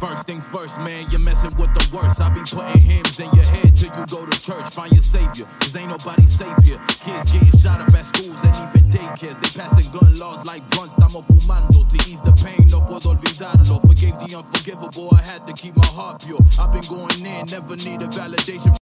First things first, man, you're messing with the worst. I be putting hymns in your head till you go to church. Find your savior, cause ain't nobody safe here. Kids getting shot up at schools and even daycares. They passing gun laws like blunts, estamos fumando. To ease the pain, no puedo olvidarlo. Forgave the unforgivable, I had to keep my heart pure. I've been going in, never needed validation.